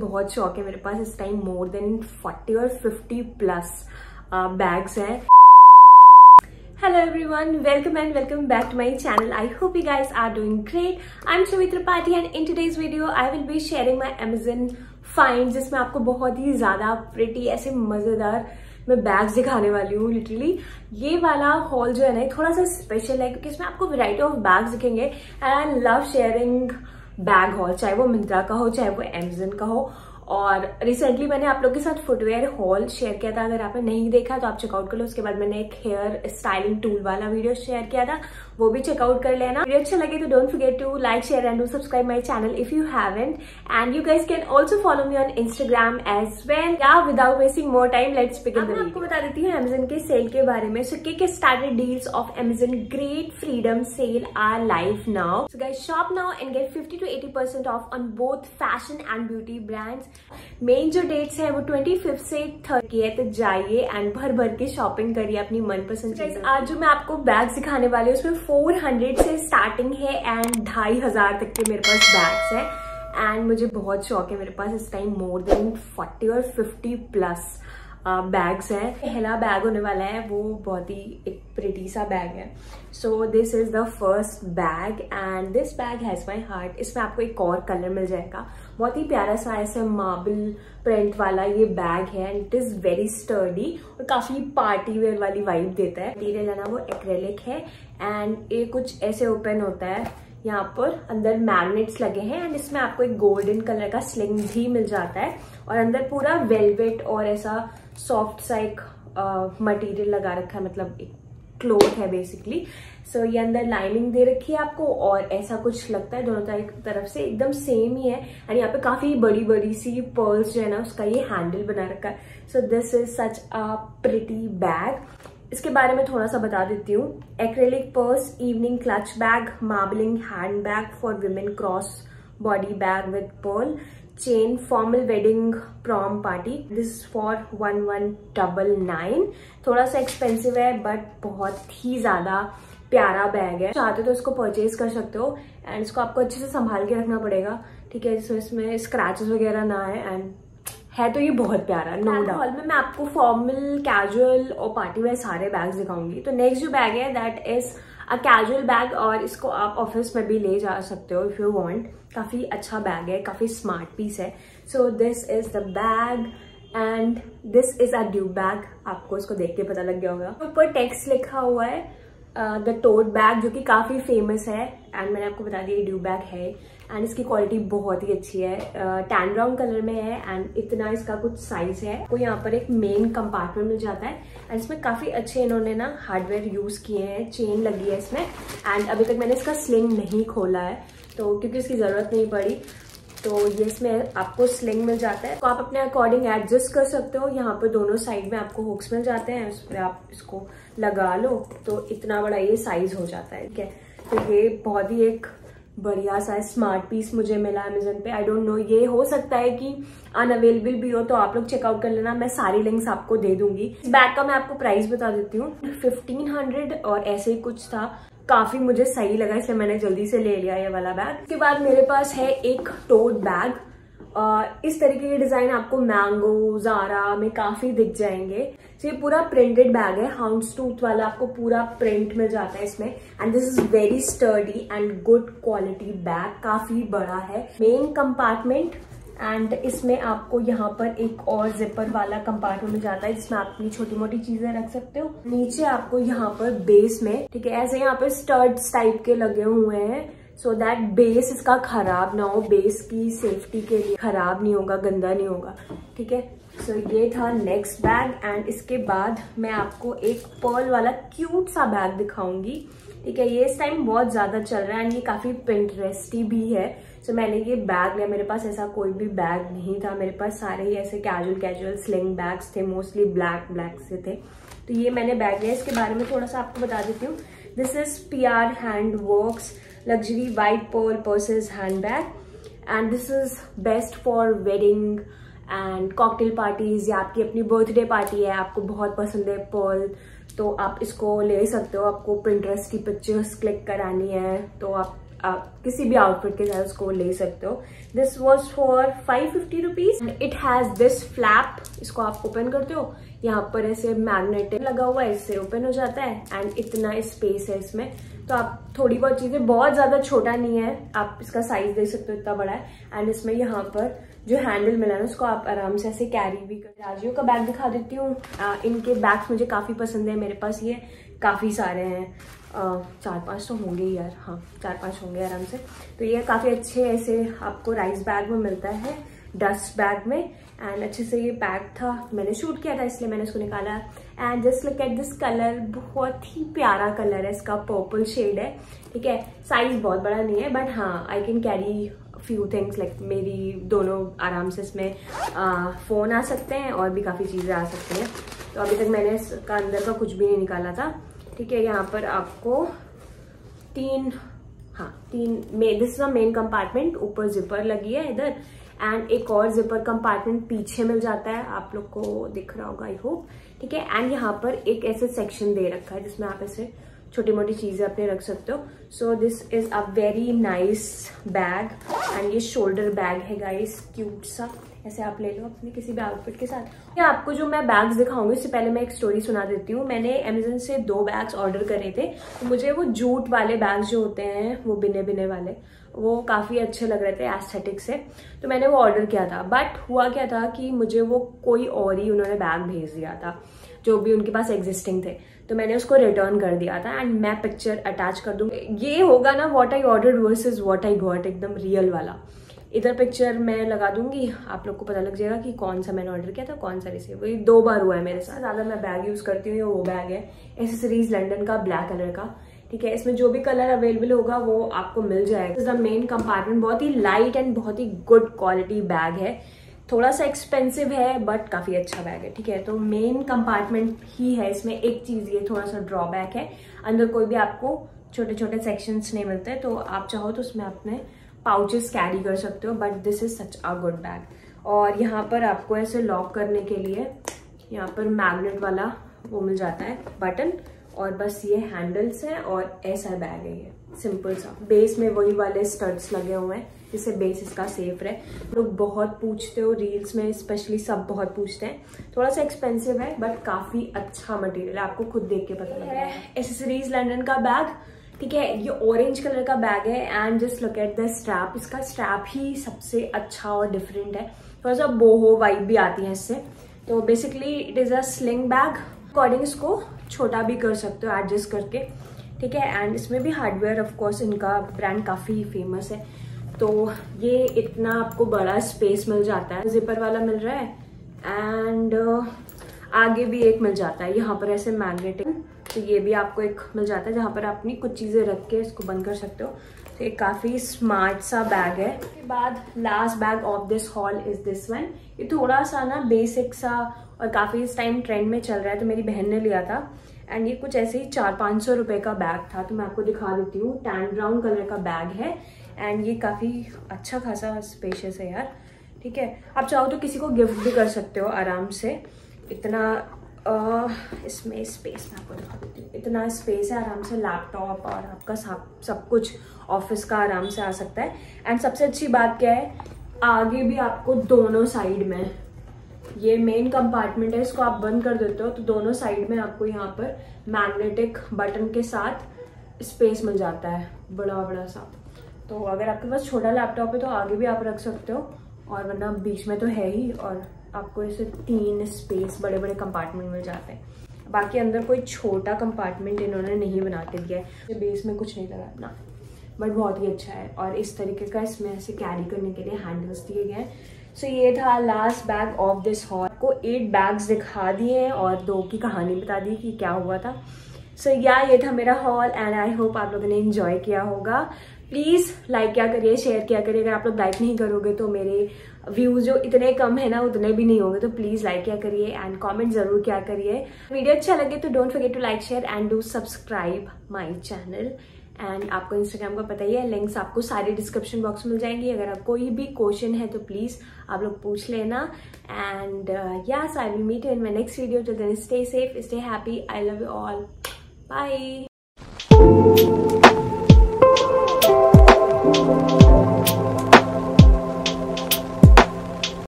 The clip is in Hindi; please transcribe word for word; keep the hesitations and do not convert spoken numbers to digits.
बहुत शौक है मेरे पास इस टाइम मोर देन फोर्टी और फिफ्टी प्लस बैग्स हैं। Hello everyone, welcome and welcome back to my channel. I hope you guys are doing great. I am Shri Tripathi and in today's video I will be sharing my Amazon find, जिसमें आपको बहुत ही ज्यादा प्रिटी ऐसे मजेदार मैं बैग्स दिखाने वाली हूँ। लिटरली ये वाला हॉल जो है ना थोड़ा सा स्पेशल है क्योंकि इसमें आपको वैरायटी ऑफ बैग्स दिखेंगे and I love sharing bag haul, चाहे वो मिंत्रा का हो चाहे वो अमेज़न का हो। और रिसेंटली मैंने आप लोगों के साथ फुटवेयर हॉल शेयर किया था, अगर आपने नहीं देखा तो आप चेकआउट कर लो। उसके बाद मैंने एक हेयर स्टाइलिंग टूल वाला वीडियो शेयर किया था, वो भी चेकआउट कर लेना। वीडियो अच्छा लगे तो don't forget to like share and do subscribe my channel if you haven't, and you guys can also follow me on Instagram as well. या without wasting more time let's begin. मैं आपको बता देती हूँ अमेज़न के सेल के बारे में। So kick started deals of Amazon great freedom sale are live now. So guys shop now and get fifty to eighty percent off on both fashion and beauty brands. Main जो डेट्स है वो पच्चीस से तीस है, तो जाइए एंड भर भर के शॉपिंग करिए अपनी मनपसंद चीज। आज जो मैं आपको बैग्स दिखाने वाली हूँ उसमें चार सौ से स्टार्टिंग है एंड ढाई हजार तक के मेरे पास बैग्स हैं। एंड मुझे बहुत शौक है मेरे पास इस टाइम मोर देन फोर्टी और फिफ्टी प्लस बैग्स हैं। पहला बैग होने वाला है वो बहुत ही एक प्रिटी सा बैग है। So this is the first bag and this bag has my heart. इसमें आपको एक और कलर मिल जाएगा, बहुत ही प्यारा सा ऐसे मार्बल प्रिंट वाला ये बैग है and it is very sturdy और काफ़ी पार्टी वेयर वाली वाइब देता है। मटीरियल है ना वो एक्रेलिक है एंड ये कुछ ऐसे ओपन होता है, यहाँ पर अंदर मैग्नेट्स लगे हैं एंड इसमें आपको एक गोल्डन कलर का स्लिंग भी मिल जाता है और अंदर पूरा वेलवेट और ऐसा सॉफ्ट सा एक मटेरियल uh, लगा रखा है, मतलब एक क्लोथ है बेसिकली। सो so, ये अंदर लाइनिंग दे रखी है आपको और ऐसा कुछ लगता है दोनों तरफ से एकदम सेम ही है एंड यहाँ पे काफी बड़ी बड़ी सी पर्ल्स जो है ना उसका ये हैंडल बना रखा है। So this is such a pretty bag. इसके बारे में थोड़ा सा बता देती हूँ। Acrylic purse, evening clutch bag, marbling hand bag for women, cross body bag with pearl chain, formal wedding prom party. This for one one double nine. थोड़ा सा एक्सपेंसिव है बट बहुत ही ज्यादा प्यारा बैग है। चाहते तो इसको परचेज कर सकते हो एंड इसको आपको अच्छे से संभाल के रखना पड़ेगा, ठीक है, जिसमें इसमें स्क्रैचेस वगैरह ना आए एंड है तो ये बहुत प्यारा। नो डाउट हॉल में मैं आपको फॉर्मल, कैजुअल और पार्टी वेयर सारे बैग्स दिखाऊंगी। तो नेक्स्ट जो बैग है that is a casual bag और इसको आप ऑफिस में भी ले जा सकते हो इफ यू वांट। काफी अच्छा बैग है, काफी स्मार्ट पीस है। So this is the bag and this is a dew bag. आपको इसको देख के पता लग गया होगा, ऊपर टेक्स्ट लिखा हुआ है द टोट बैग जो कि काफी फेमस है एंड मैंने आपको बता दिया ड्यू बैग है एंड इसकी क्वालिटी बहुत ही अच्छी है। टैन ब्राउन कलर में है एंड इतना इसका कुछ साइज है। आपको यहाँ पर एक मेन कंपार्टमेंट मिल जाता है एंड इसमें काफी अच्छे इन्होंने ना हार्डवेयर यूज किए हैं, चेन लगी है इसमें एंड अभी तक मैंने इसका स्लिंग नहीं खोला है तो क्योंकि इसकी जरूरत नहीं पड़ी। तो ये इसमें आपको स्लिंग मिल जाता है, तो आप अपने अकॉर्डिंग एडजस्ट कर सकते हो। यहाँ पर दोनों साइड में आपको हुक्स मिल जाते हैं, उस पर आप इसको लगा लो तो इतना बड़ा ये साइज हो जाता है, ठीक है। तो ये बहुत ही एक बढ़िया सा स्मार्ट पीस मुझे मिला अमेज़न पे। आई डोंट नो, ये हो सकता है कि अनअवेलेबल भी हो तो आप लोग चेकआउट कर लेना, मैं सारी लिंक्स आपको दे दूंगी। इस बैग का मैं आपको प्राइस बता देती हूँ, फिफ्टीन हंड्रेड और ऐसे ही कुछ था। काफी मुझे सही लगा इसलिए मैंने जल्दी से ले लिया ये वाला बैग। इसके बाद मेरे पास है एक टोट बैग। Uh, इस तरीके के डिजाइन आपको मैंगो, ज़ारा में काफी दिख जाएंगे। तो ये पूरा प्रिंटेड बैग है, हाउंड्स टूथ वाला आपको पूरा प्रिंट मिल जाता है इसमें and this is very sturdy and good quality bag, काफी बड़ा है। मेन कंपार्टमेंट एंड इसमें आपको यहाँ पर एक और जिपर वाला कंपार्टमेंट मिल जाता है जिसमें आप अपनी छोटी मोटी चीजें रख सकते हो। नीचे आपको यहाँ पर बेस में, ठीक है, ऐसे यहाँ पर स्टड्स टाइप के लगे हुए हैं सो दैट बेस इसका खराब ना हो, बेस की सेफ्टी के लिए खराब नहीं होगा, गंदा नहीं होगा, ठीक है। सो so, ये था नेक्स्ट बैग एंड इसके बाद मैं आपको एक पर्ल वाला क्यूट सा बैग दिखाऊंगी, ठीक है। ये इस टाइम बहुत ज्यादा चल रहा है एंड ये काफी पिंटरेस्टी भी है। सो so, मैंने ये बैग लिया, मेरे पास ऐसा कोई भी बैग नहीं था, मेरे पास सारे ही ऐसे कैजुअल कैजुअल स्लिंग बैग्स थे, मोस्टली ब्लैक ब्लैक से थे। तो ये मैंने बैग लिया। इसके बारे में थोड़ा सा आपको बता देती हूँ। This is P R hand works luxury white pearl purses hand bag and this is best for wedding and cocktail parties, या आपकी अपनी बर्थडे पार्टी है, आपको बहुत पसंद है पर्ल तो आप इसको ले सकते हो। आपको पिंटरेस्ट की पिक्चर्स क्लिक करानी है तो आप आप किसी भी आउटफिट के साथ उसको ले सकते हो। This was for five fifty rupees. It has this flap, इसको आप ओपन करते हो, यहाँ पर ऐसे मैग्नेट लगा हुआ है, इससे ओपन हो जाता है एंड इतना स्पेस है इसमें, तो आप थोड़ी बहुत चीजें, बहुत ज्यादा छोटा नहीं है, आप इसका साइज देख सकते हो इतना बड़ा है। एंड इसमें यहाँ पर जो हैंडल मिला ना उसको आप आराम से ऐसे कैरी भी कर। राजियो का बैग दिखा देती हूँ, इनके बैग्स मुझे काफी पसंद है, मेरे पास ये काफी सारे हैं, आ, चार पांच तो होंगे यार, हाँ चार पांच होंगे आराम से। तो ये काफी अच्छे ऐसे आपको राइस बैग में मिलता है, डस्ट बैग में, एंड अच्छे से ये पैक था, मैंने शूट किया था इसलिए मैंने इसको निकाला। And just look at this colour, बहुत ही प्यारा कलर है, इसका पर्पल शेड है, ठीक है, साइज बहुत बड़ा नहीं है बट हाँ I can carry few things, like मेरी दोनों आराम से इसमें आ, फोन आ सकते हैं और भी काफ़ी चीज़ें आ सकती हैं। तो अभी तक मैंने इसका अंदर का कुछ भी नहीं निकाला था, ठीक है। यहाँ पर आपको तीन, हाँ तीन, this is the main compartment, ऊपर जिपर लगी है इधर, एंड एक और जिपर कंपार्टमेंट पीछे मिल जाता है, आप लोग को दिख रहा होगा आई होप, ठीक है। एंड यहाँ पर एक ऐसे सेक्शन दे रखा है जिसमें आप ऐसे छोटी मोटी चीजें अपने रख सकते हो। So this is a very nice bag and ये शोल्डर बैग है गाइस, क्यूट सा, ऐसे आप ले लो अपने किसी भी आउटफिट के साथ। या आपको जो मैं बैग्स दिखाऊंगी उससे पहले मैं एक स्टोरी सुना देती हूँ। मैंने अमेजन से दो बैग्स ऑर्डर करे थे, तो मुझे वो जूट वाले बैग्स जो होते हैं, वो बिने बिने वाले, वो काफ़ी अच्छे लग रहे थे एस्थेटिक से, तो मैंने वो ऑर्डर किया था। बट हुआ क्या था कि मुझे वो कोई और ही उन्होंने बैग भेज दिया था जो भी उनके पास एग्जिस्टिंग थे, तो मैंने उसको रिटर्न कर दिया था। एंड मैं पिक्चर अटैच कर दूँगी, ये होगा ना what I ordered versus what I got, एकदम रियल वाला। इधर पिक्चर मैं लगा दूंगी, आप लोग को पता लग जाएगा कि कौन सा मैंने ऑर्डर किया था, कौन सा रिसीव हुई। दो बार हुआ है मेरे साथ, ज़्यादा मैं बैग यूज़ करती हूँ, वो बैग है एक्सेसरीज लंडन का, ब्लैक कलर का, ठीक है। इसमें जो भी कलर अवेलेबल होगा वो आपको मिल जाएगा। इसका मेन कंपार्टमेंट बहुत ही लाइट एंड बहुत ही गुड क्वालिटी बैग है, थोड़ा सा एक्सपेंसिव है बट काफ़ी अच्छा बैग है, ठीक है। तो मेन कंपार्टमेंट ही है इसमें, एक चीज़ ये थोड़ा सा ड्रॉबैक है, अंदर कोई भी आपको छोटे छोटे सेक्शंस नहीं मिलते, तो आप चाहो तो उसमें अपने पाउचेस कैरी कर सकते हो, but this is such a good bag. और यहाँ पर आपको ऐसे लॉक करने के लिए यहाँ पर मैग्नेट वाला वो मिल जाता है बटन, और बस ये हैंडल्स हैं और ऐसा बैग है ये, सिंपल सा। बेस में वही वाले स्टड्स लगे हुए हैं जिससे बेस इसका सेफ रहे। लोग बहुत पूछते हो रील्स में, स्पेशली सब बहुत पूछते हैं। थोड़ा सा एक्सपेंसिव है बट काफ़ी अच्छा मटेरियल है, आपको खुद देख के पता लगेगा। एक्सेसरीज लंदन का बैग, ठीक है, ये ऑरेंज कलर का बैग है। And just look at the strap, इसका स्ट्रैप ही सबसे अच्छा और डिफरेंट है, थोड़ा सा बोहो वाइब भी आती है इससे। तो basically it is a sling bag, according इसको छोटा भी कर सकते हो एडजस्ट करके, ठीक है। एंड इसमें भी हार्डवेयर, ऑफ कोर्स इनका ब्रांड काफ़ी फेमस है, तो ये इतना आपको बड़ा स्पेस मिल जाता है, जिपर वाला मिल रहा है एंड आगे भी एक मिल जाता है, यहाँ पर ऐसे मैग्नेटिक, तो ये भी आपको एक मिल जाता है जहाँ पर आप अपनी कुछ चीज़ें रख के इसको बंद कर सकते हो। तो ये काफ़ी स्मार्ट सा बैग है। उसके बाद last bag of this haul is this one. ये थोड़ा सा ना बेसिक सा और काफ़ी इस टाइम ट्रेंड में चल रहा है, तो मेरी बहन ने लिया था। एंड ये कुछ ऐसे ही चार पाँच सौ रुपये का बैग था, तो मैं आपको दिखा देती हूँ। टैन ब्राउन कलर का बैग है एंड ये काफ़ी अच्छा खासा स्पेशियस है यार, ठीक है। आप चाहो तो किसी को गिफ्ट भी कर सकते हो आराम से। इतना Uh, इसमें स्पेस मैं आपको दिखा देती हूँ, इतना स्पेस है, आराम से लैपटॉप और आपका सब सब कुछ ऑफिस का आराम से आ सकता है। एंड सबसे अच्छी बात क्या है, आगे भी आपको दोनों साइड में, ये मेन कंपार्टमेंट है, इसको आप बंद कर देते हो तो दोनों साइड में आपको यहाँ पर मैग्नेटिक बटन के साथ स्पेस मिल जाता है, बड़ा बड़ा सा। तो अगर आपके पास छोटा लैपटॉप है तो आगे भी आप रख सकते हो, और वरना बीच में तो है ही, और आपको ऐसे तीन स्पेस बड़े बड़े कंपार्टमेंट मिल जाते हैं। बाकी अंदर कोई छोटा कंपार्टमेंट इन्होंने नहीं बना के दिया है, बेस में कुछ नहीं लगा ना, बट बहुत ही अच्छा है। और इस तरीके का इसमें ऐसे कैरी करने के लिए हैंडल्स दिए गए हैं। सो ये था last bag of this haul. को एट बैग्स दिखा दिए हैं और दो की कहानी बता दी कि क्या हुआ था। सो so, या yeah, ये था मेरा हॉल एंड आई होप आप लोगों ने इन्जॉय किया होगा। प्लीज़ लाइक क्या करिए, शेयर किया करिए। अगर आप लोग लाइक नहीं करोगे तो मेरे व्यूज़ जो इतने कम है ना उतने भी नहीं होंगे, तो प्लीज़ लाइक क्या करिए एंड कमेंट ज़रूर क्या करिए। वीडियो अच्छा लगे तो don't forget to like share and do subscribe my channel. And आपको इंस्टाग्राम का पता ही है, लिंक्स आपको सारे डिस्क्रिप्शन बॉक्स में मिल जाएंगी। अगर आप कोई भी क्वेश्चन है तो प्लीज़ आप लोग पूछ लेना। And yes, I will meet you in my next video. Till then stay safe, stay happy, I love you all, bye.